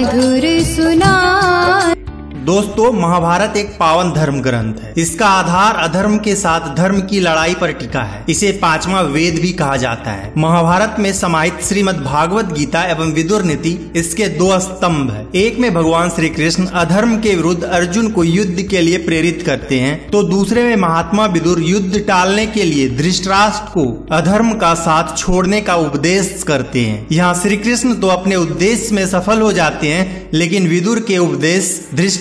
मधुर सुनाए। दोस्तों, महाभारत एक पावन धर्म ग्रंथ है। इसका आधार अधर्म के साथ धर्म की लड़ाई पर टिका है। इसे पांचवा वेद भी कहा जाता है। महाभारत में समाहित श्रीमद् भागवत गीता एवं विदुर नीति इसके दो स्तंभ है। एक में भगवान श्री कृष्ण अधर्म के विरुद्ध अर्जुन को युद्ध के लिए प्रेरित करते हैं, तो दूसरे में महात्मा विदुर युद्ध टालने के लिए धृतराष्ट्र को अधर्म का साथ छोड़ने का उपदेश करते हैं। यहाँ श्री कृष्ण तो अपने उद्देश्य में सफल हो जाते हैं, लेकिन विदुर के उपदेश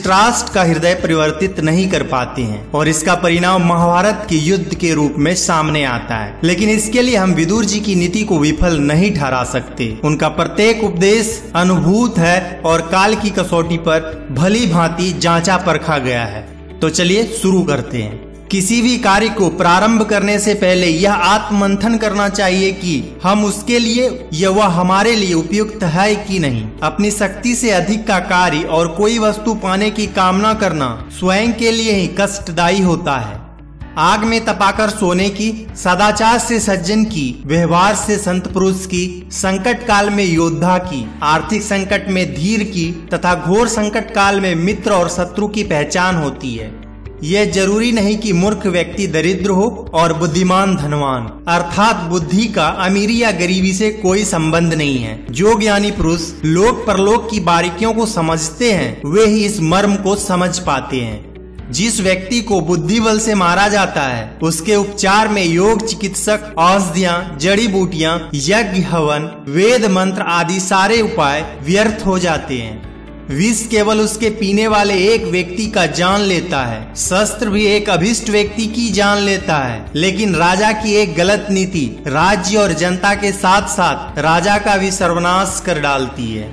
धृतराष्ट्र का हृदय परिवर्तित नहीं कर पाते हैं और इसका परिणाम महाभारत के युद्ध के रूप में सामने आता है। लेकिन इसके लिए हम विदुर जी की नीति को विफल नहीं ठहरा सकते। उनका प्रत्येक उपदेश अनुभूत है और काल की कसौटी पर भली भांति जांचा परखा गया है। तो चलिए शुरू करते हैं। किसी भी कार्य को प्रारंभ करने से पहले यह आत्ममंथन करना चाहिए कि हम उसके लिए या वह हमारे लिए उपयुक्त है कि नहीं। अपनी शक्ति से अधिक का कार्य और कोई वस्तु पाने की कामना करना स्वयं के लिए ही कष्टदायी होता है। आग में तपाकर सोने की, सदाचार से सज्जन की, व्यवहार से संत पुरुष की, संकट काल में योद्धा की, आर्थिक संकट में धीर की तथा घोर संकट काल में मित्र और शत्रु की पहचान होती है। यह जरूरी नहीं कि मूर्ख व्यक्ति दरिद्र हो और बुद्धिमान धनवान, अर्थात बुद्धि का अमीरी या गरीबी से कोई संबंध नहीं है। जो ज्ञानी पुरुष लोक परलोक की बारीकियों को समझते हैं, वे ही इस मर्म को समझ पाते हैं। जिस व्यक्ति को बुद्धि बल से मारा जाता है, उसके उपचार में योग, चिकित्सक, औषधियाँ, जड़ी बूटियाँ, यज्ञ हवन, वेद मंत्र आदि सारे उपाय व्यर्थ हो जाते हैं। विष केवल उसके पीने वाले एक व्यक्ति का जान लेता है, शस्त्र भी एक अभिष्ट व्यक्ति की जान लेता है, लेकिन राजा की एक गलत नीति राज्य और जनता के साथ साथ राजा का भी सर्वनाश कर डालती है।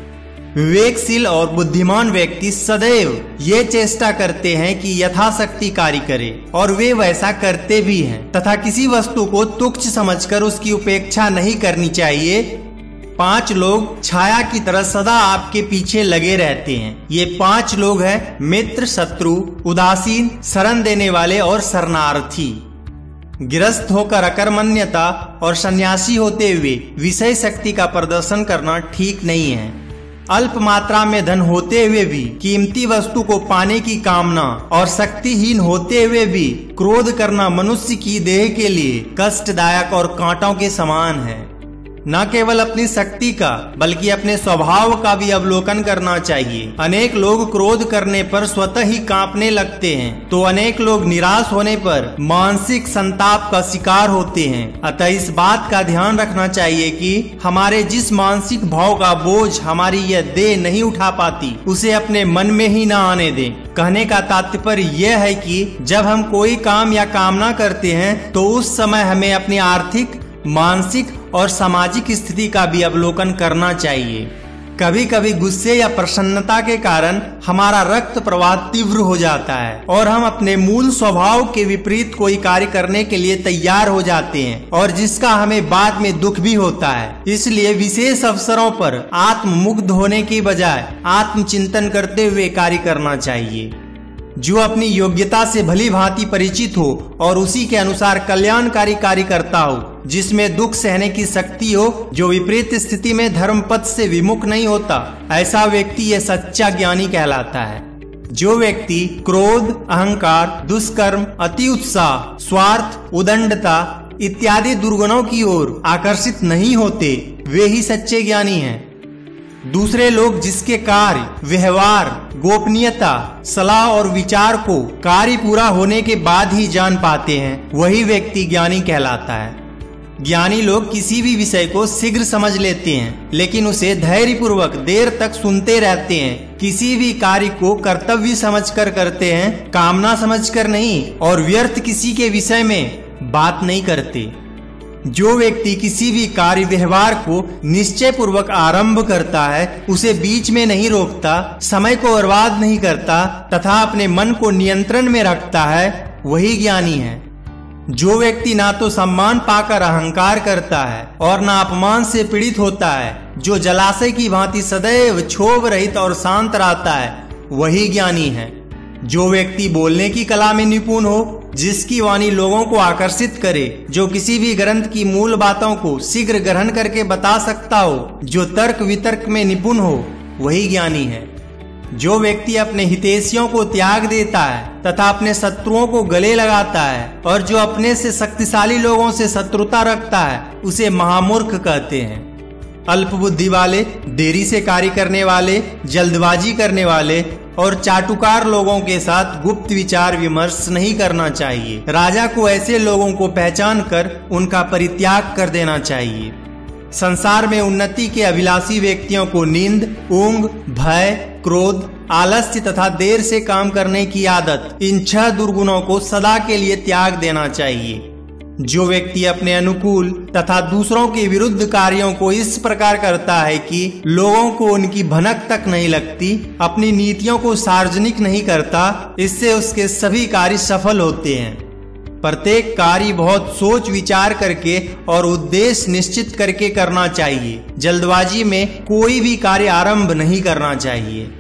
विवेकशील और बुद्धिमान व्यक्ति सदैव ये चेष्टा करते हैं कि यथाशक्ति कार्य करे और वे वैसा करते भी हैं, तथा किसी वस्तु को तुच्छ समझकर उसकी उपेक्षा नहीं करनी चाहिए। पांच लोग छाया की तरह सदा आपके पीछे लगे रहते हैं। ये पांच लोग हैं मित्र, शत्रु, उदासीन, शरण देने वाले और शरणार्थी। गृहस्थ होकर अकर्मण्यता और सन्यासी होते हुए विषय शक्ति का प्रदर्शन करना ठीक नहीं है। अल्प मात्रा में धन होते हुए भी कीमती वस्तु को पाने की कामना और शक्तिहीन होते हुए भी क्रोध करना मनुष्य की देह के लिए कष्टदायक और कांटों के समान है। न केवल अपनी शक्ति का बल्कि अपने स्वभाव का भी अवलोकन करना चाहिए। अनेक लोग क्रोध करने पर स्वतः ही कांपने लगते हैं, तो अनेक लोग निराश होने पर मानसिक संताप का शिकार होते हैं। अतः इस बात का ध्यान रखना चाहिए कि हमारे जिस मानसिक भाव का बोझ हमारी यह देह नहीं उठा पाती, उसे अपने मन में ही न आने दें। कहने का तात्पर्य यह है कि जब हम कोई काम या कामना करते हैं, तो उस समय हमें अपनी आर्थिक, मानसिक और सामाजिक स्थिति का भी अवलोकन करना चाहिए। कभी कभी गुस्से या प्रसन्नता के कारण हमारा रक्त प्रवाह तीव्र हो जाता है और हम अपने मूल स्वभाव के विपरीत कोई कार्य करने के लिए तैयार हो जाते हैं, और जिसका हमें बाद में दुख भी होता है। इसलिए विशेष अवसरों पर आत्ममुग्ध होने की बजाय आत्मचिंतन करते हुए कार्य करना चाहिए। जो अपनी योग्यता से भली भांति परिचित हो और उसी के अनुसार कल्याणकारी कार्य करता हो, जिसमें दुख सहने की शक्ति हो, जो विपरीत स्थिति में धर्म पथ से विमुख नहीं होता, ऐसा व्यक्ति यह सच्चा ज्ञानी कहलाता है। जो व्यक्ति क्रोध, अहंकार, दुष्कर्म, अति उत्साह, स्वार्थ, उदंडता इत्यादि दुर्गुणों की ओर आकर्षित नहीं होते, वे ही सच्चे ज्ञानी हैं। दूसरे लोग जिसके कार्य, व्यवहार, गोपनीयता, सलाह और विचार को कार्य पूरा होने के बाद ही जान पाते हैं, वही व्यक्ति ज्ञानी कहलाता है। ज्ञानी लोग किसी भी विषय को शीघ्र समझ लेते हैं, लेकिन उसे धैर्यपूर्वक देर तक सुनते रहते हैं। किसी भी कार्य को कर्तव्य समझकर करते हैं, कामना समझकर नहीं, और व्यर्थ किसी के विषय में बात नहीं करते। जो व्यक्ति किसी भी कार्य व्यवहार को निश्चय पूर्वक आरंभ करता है, उसे बीच में नहीं रोकता, समय को बर्बाद नहीं करता तथा अपने मन को नियंत्रण में रखता है, वही ज्ञानी है। जो व्यक्ति ना तो सम्मान पाकर अहंकार करता है और ना अपमान से पीड़ित होता है, जो जलाशय की भांति सदैव क्षोभ रहित और शांत रहता है, वही ज्ञानी है। जो व्यक्ति बोलने की कला में निपुण हो, जिसकी वाणी लोगों को आकर्षित करे, जो किसी भी ग्रंथ की मूल बातों को शीघ्र ग्रहण करके बता सकता हो, जो तर्क वितर्क में निपुण हो, वही ज्ञानी है। जो व्यक्ति अपने हितैषियों को त्याग देता है तथा अपने शत्रुओं को गले लगाता है और जो अपने से शक्तिशाली लोगों से शत्रुता रखता है उसे महामूर्ख कहते हैं। अल्प बुद्धि वाले, देरी से कार्य करने वाले, जल्दबाजी करने वाले और चाटुकार लोगों के साथ गुप्त विचार विमर्श नहीं करना चाहिए। राजा को ऐसे लोगों को पहचान कर उनका परित्याग कर देना चाहिए। संसार में उन्नति के अभिलाषी व्यक्तियों को नींद, ऊंघ, भय, क्रोध, आलस्य तथा देर से काम करने की आदत, इन 6 दुर्गुणों को सदा के लिए त्याग देना चाहिए। जो व्यक्ति अपने अनुकूल तथा दूसरों के विरुद्ध कार्यों को इस प्रकार करता है कि लोगों को उनकी भनक तक नहीं लगती, अपनी नीतियों को सार्वजनिक नहीं करता, इससे उसके सभी कार्य सफल होते हैं। प्रत्येक कार्य बहुत सोच विचार करके और उद्देश्य निश्चित करके करना चाहिए। जल्दबाजी में कोई भी कार्य आरंभ नहीं करना चाहिए।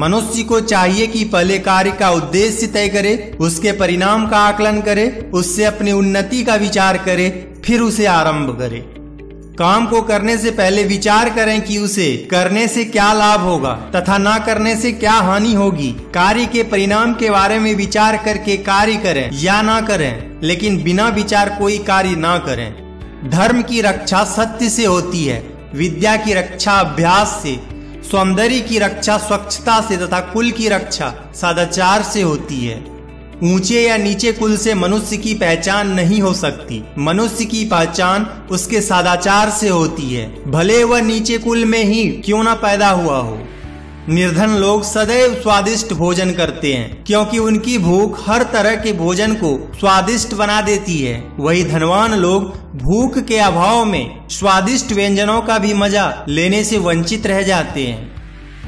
मनुष्य को चाहिए कि पहले कार्य का उद्देश्य तय करे, उसके परिणाम का आकलन करे, उससे अपनी उन्नति का विचार करे, फिर उसे आरंभ करे। काम को करने से पहले विचार करें कि उसे करने से क्या लाभ होगा तथा ना करने से क्या हानि होगी। कार्य के परिणाम के बारे में विचार करके कार्य करें या ना करें, लेकिन बिना विचार कोई कार्य ना करें। धर्म की रक्षा सत्य से होती है, विद्या की रक्षा अभ्यास से, सौंदर्य की रक्षा स्वच्छता से तथा कुल की रक्षा सदाचार से होती है। ऊंचे या नीचे कुल से मनुष्य की पहचान नहीं हो सकती। मनुष्य की पहचान उसके सदाचार से होती है, भले वह नीचे कुल में ही क्यों ना पैदा हुआ हो। निर्धन लोग सदैव स्वादिष्ट भोजन करते हैं क्योंकि उनकी भूख हर तरह के भोजन को स्वादिष्ट बना देती है। वही धनवान लोग भूख के अभाव में स्वादिष्ट व्यंजनों का भी मजा लेने से वंचित रह जाते हैं।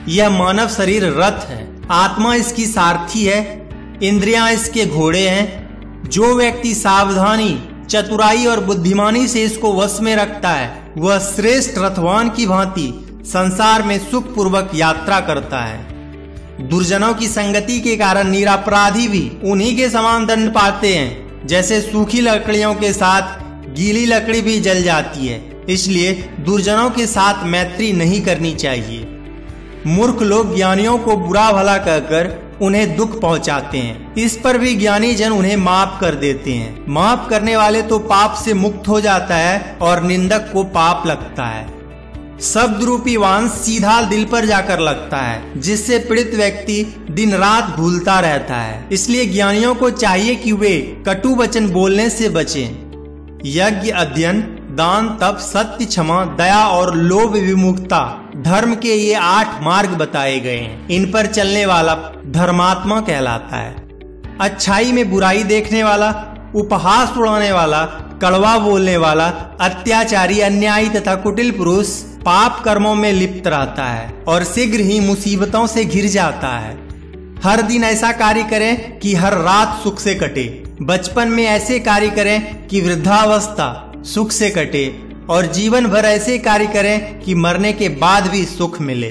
यह मानव शरीर रथ है, आत्मा इसकी सारथी है, इंद्रियां इसके घोड़े हैं। जो व्यक्ति सावधानी, चतुराई और बुद्धिमानी से इसको वश में रखता है वह श्रेष्ठ रथवान की भांति संसार में सुख पूर्वक यात्रा करता है। दुर्जनों की संगति के कारण निरपराधी भी उन्हीं के समान दंड पाते हैं। जैसे सूखी लकड़ियों के साथ गीली लकड़ी भी जल जाती है, इसलिए दुर्जनों के साथ मैत्री नहीं करनी चाहिए। मूर्ख लोग ज्ञानियों को बुरा भला कहकर उन्हें दुख पहुंचाते हैं, इस पर भी ज्ञानी जन उन्हें माफ कर देते हैं। माफ करने वाले तो पाप से मुक्त हो जाता है और निंदक को पाप लगता है। शब्द रूपी बाण सीधा दिल पर जाकर लगता है, जिससे पीड़ित व्यक्ति दिन रात भूलता रहता है। इसलिए ज्ञानियों को चाहिए कि वे कटु वचन बोलने से बचें। यज्ञ, अध्ययन, दान, तप, सत्य, क्षमा, दया और लोभ विमुक्ता, धर्म के ये 8 मार्ग बताए गए हैं। इन पर चलने वाला धर्मात्मा कहलाता है। अच्छाई में बुराई देखने वाला, उपहास उड़ाने वाला, कड़वा बोलने वाला, अत्याचारी, अन्यायी तथा कुटिल पुरुष पाप कर्मों में लिप्त रहता है और शीघ्र ही मुसीबतों से घिर जाता है। हर दिन ऐसा कार्य करें कि हर रात सुख से कटे। बचपन में ऐसे कार्य करें कि वृद्धावस्था सुख से कटे और जीवन भर ऐसे कार्य करें कि मरने के बाद भी सुख मिले।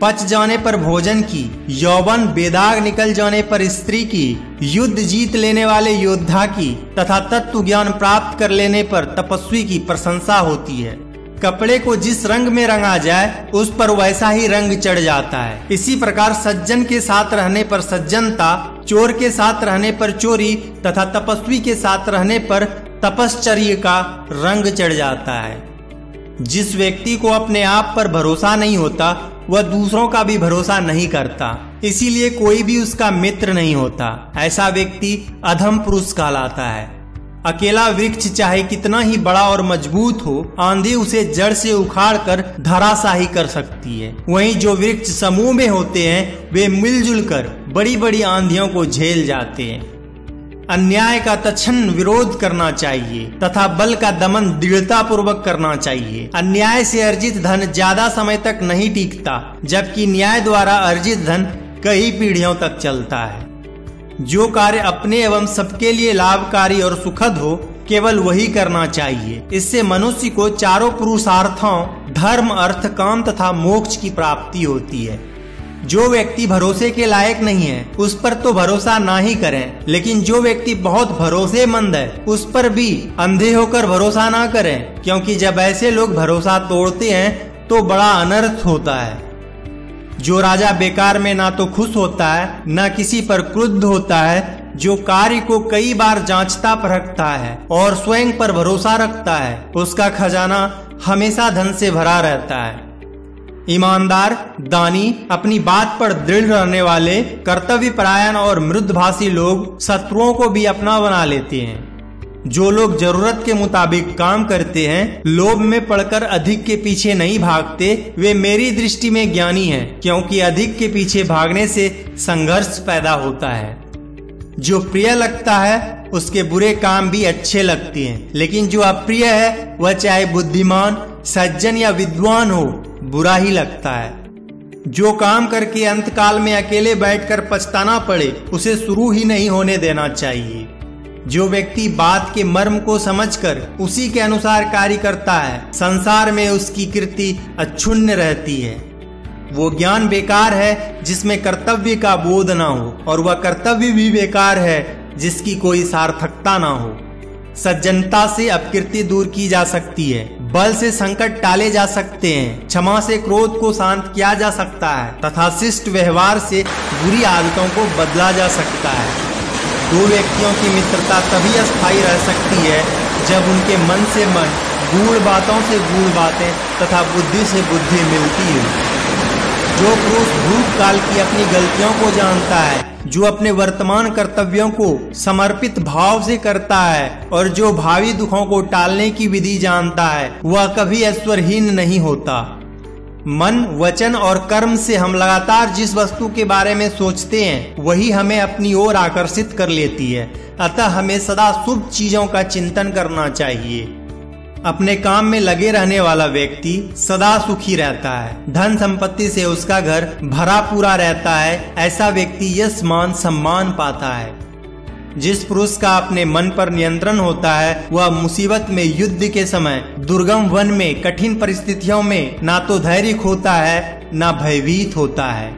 पच जाने पर भोजन की, यौवन बेदाग निकल जाने पर स्त्री की, युद्ध जीत लेने वाले योद्धा की तथा तत्व ज्ञान प्राप्त कर लेने पर तपस्वी की प्रशंसा होती है। कपड़े को जिस रंग में रंगा जाए उस पर वैसा ही रंग चढ़ जाता है। इसी प्रकार सज्जन के साथ रहने पर सज्जनता, चोर के साथ रहने पर चोरी तथा तपस्वी के साथ रहने पर तपश्चर्य का रंग चढ़ जाता है। जिस व्यक्ति को अपने आप पर भरोसा नहीं होता वह दूसरों का भी भरोसा नहीं करता, इसीलिए कोई भी उसका मित्र नहीं होता। ऐसा व्यक्ति अधम पुरुष कहलाता है। अकेला वृक्ष चाहे कितना ही बड़ा और मजबूत हो, आंधी उसे जड़ से उखाड़ कर धराशाही कर सकती है। वहीं जो वृक्ष समूह में होते हैं वे मिलजुल कर बड़ी बड़ी आंधियों को झेल जाते हैं। अन्याय का तत्क्षण विरोध करना चाहिए तथा बल का दमन दृढ़ता पूर्वक करना चाहिए। अन्याय से अर्जित धन ज्यादा समय तक नहीं टिकता, जबकि न्याय द्वारा अर्जित धन कई पीढ़ियों तक चलता है। जो कार्य अपने एवं सबके लिए लाभकारी और सुखद हो केवल वही करना चाहिए। इससे मनुष्य को चारों पुरुषार्थों धर्म, अर्थ, काम तथा मोक्ष की प्राप्ति होती है। जो व्यक्ति भरोसे के लायक नहीं है उस पर तो भरोसा ना ही करें, लेकिन जो व्यक्ति बहुत भरोसेमंद है उस पर भी अंधे होकर भरोसा ना करें, क्योंकि जब ऐसे लोग भरोसा तोड़ते हैं तो बड़ा अनर्थ होता है। जो राजा बेकार में ना तो खुश होता है ना किसी पर क्रुद्ध होता है, जो कार्य को कई बार जांचता परखता है और स्वयं पर भरोसा रखता है, उसका खजाना हमेशा धन से भरा रहता है। ईमानदार, दानी, अपनी बात पर दृढ़ रहने वाले, कर्तव्य परायण और मृदभाषी लोग शत्रुओं को भी अपना बना लेते हैं। जो लोग जरूरत के मुताबिक काम करते हैं, लोभ में पड़कर अधिक के पीछे नहीं भागते, वे मेरी दृष्टि में ज्ञानी हैं, क्योंकि अधिक के पीछे भागने से संघर्ष पैदा होता है। जो प्रिय लगता है उसके बुरे काम भी अच्छे लगते हैं, लेकिन जो अप्रिय है वह चाहे बुद्धिमान, सज्जन या विद्वान हो, बुरा ही लगता है। जो काम करके अंतकाल में अकेले बैठकर पछताना पड़े, उसे शुरू ही नहीं होने देना चाहिए। जो व्यक्ति बात के मर्म को समझकर उसी के अनुसार कार्य करता है, संसार में उसकी कृति अक्षुण्य रहती है। वो ज्ञान बेकार है जिसमें कर्तव्य का बोध ना हो, और वह कर्तव्य भी बेकार है जिसकी कोई सार्थकता ना हो। सज्जनता से अपकृति दूर की जा सकती है, बल से संकट टाले जा सकते हैं, क्षमा से क्रोध को शांत किया जा सकता है तथा शिष्ट व्यवहार से बुरी आदतों को बदला जा सकता है। दो व्यक्तियों की मित्रता तभी अस्थायी रह सकती है जब उनके मन से मन, गूढ़ बातों से गूढ़ बातें तथा बुद्धि से बुद्धि मिलती है। जो पुरुष भूतकाल की अपनी गलतियों को जानता है, जो अपने वर्तमान कर्तव्यों को समर्पित भाव से करता है और जो भावी दुखों को टालने की विधि जानता है, वह कभी ऐश्वर्यहीन नहीं होता। मन, वचन और कर्म से हम लगातार जिस वस्तु के बारे में सोचते हैं, वही हमें अपनी ओर आकर्षित कर लेती है। अतः हमें सदा शुभ चीजों का चिंतन करना चाहिए। अपने काम में लगे रहने वाला व्यक्ति सदा सुखी रहता है, धन संपत्ति से उसका घर भरा पूरा रहता है। ऐसा व्यक्ति यश, मान, सम्मान पाता है। जिस पुरुष का अपने मन पर नियंत्रण होता है, वह मुसीबत में, युद्ध के समय, दुर्गम वन में, कठिन परिस्थितियों में ना तो धैर्य खोता है ना भयभीत होता है।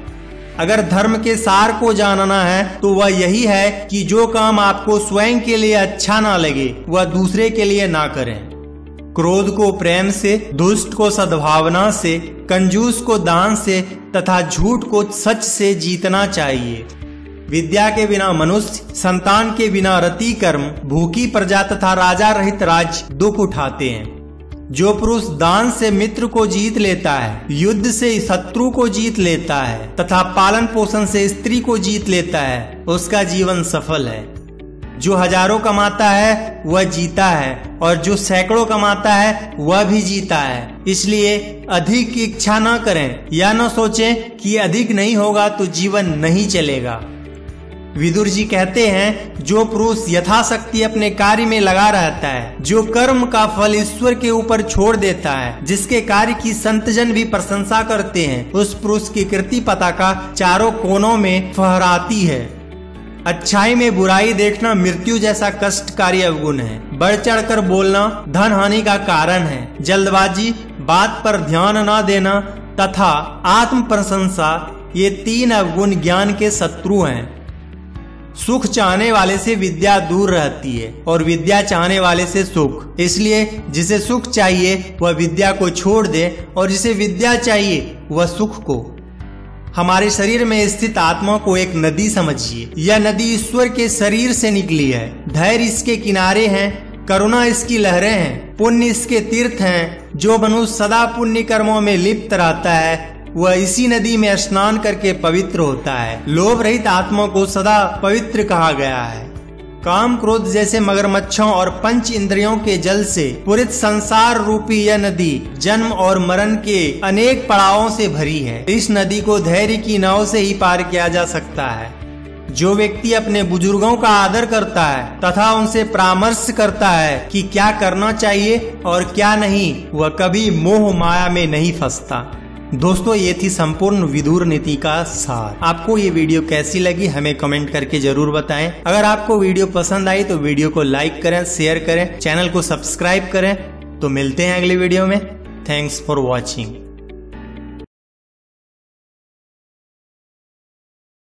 अगर धर्म के सार को जानना है तो वह यही है कि जो काम आपको स्वयं के लिए अच्छा ना लगे, वह दूसरे के लिए ना करें। क्रोध को प्रेम से, दुष्ट को सद्भावना से, कंजूस को दान से तथा झूठ को सच से जीतना चाहिए। विद्या के बिना मनुष्य, संतान के बिना रति कर्म, भूखी प्रजा तथा राजा रहित राज्य दुख उठाते हैं। जो पुरुष दान से मित्र को जीत लेता है, युद्ध से शत्रु को जीत लेता है तथा पालन पोषण से स्त्री को जीत लेता है, उसका जीवन सफल है। जो हजारों कमाता है वह जीता है, और जो सैकड़ों कमाता है वह भी जीता है। इसलिए अधिक इच्छा न करें या न सोचें कि अधिक नहीं होगा तो जीवन नहीं चलेगा। विदुर जी कहते हैं, जो पुरुष यथाशक्ति अपने कार्य में लगा रहता है, जो कर्म का फल ईश्वर के ऊपर छोड़ देता है, जिसके कार्य की संतजन भी प्रशंसा करते हैं, उस पुरुष की कृति पताका चारों कोनों में फहराती है। अच्छाई में बुराई देखना मृत्यु जैसा कष्टकारी अवगुण है। बढ़ चढ़कर बोलना धन हानि का कारण है। जल्दबाजी, बात पर ध्यान न देना तथा आत्म प्रशंसा, ये तीन अवगुण ज्ञान के शत्रु हैं। सुख चाहने वाले से विद्या दूर रहती है और विद्या चाहने वाले से सुख। इसलिए जिसे सुख चाहिए वह विद्या को छोड़ दे, और जिसे विद्या चाहिए वह सुख को। हमारे शरीर में स्थित आत्मा को एक नदी समझिए। यह नदी ईश्वर के शरीर से निकली है। धैर्य इसके किनारे हैं, करुणा इसकी लहरें हैं, पुण्य इसके तीर्थ हैं। जो मनुष्य सदा पुण्य कर्मों में लिप्त रहता है, वह इसी नदी में स्नान करके पवित्र होता है। लोभ रहित आत्मा को सदा पवित्र कहा गया है। काम, क्रोध जैसे मगरमच्छों और पंच इंद्रियों के जल से पूरित संसार रूपी यह नदी जन्म और मरण के अनेक पड़ावों से भरी है। इस नदी को धैर्य की नाव से ही पार किया जा सकता है। जो व्यक्ति अपने बुजुर्गों का आदर करता है तथा उनसे परामर्श करता है कि क्या करना चाहिए और क्या नहीं, वह कभी मोह माया में नहीं फंसता। दोस्तों, ये थी संपूर्ण विदुर नीति का सार। आपको ये वीडियो कैसी लगी हमें कमेंट करके जरूर बताएं। अगर आपको वीडियो पसंद आई तो वीडियो को लाइक करें, शेयर करें, चैनल को सब्सक्राइब करें। तो मिलते हैं अगले वीडियो में। Thanks for watching.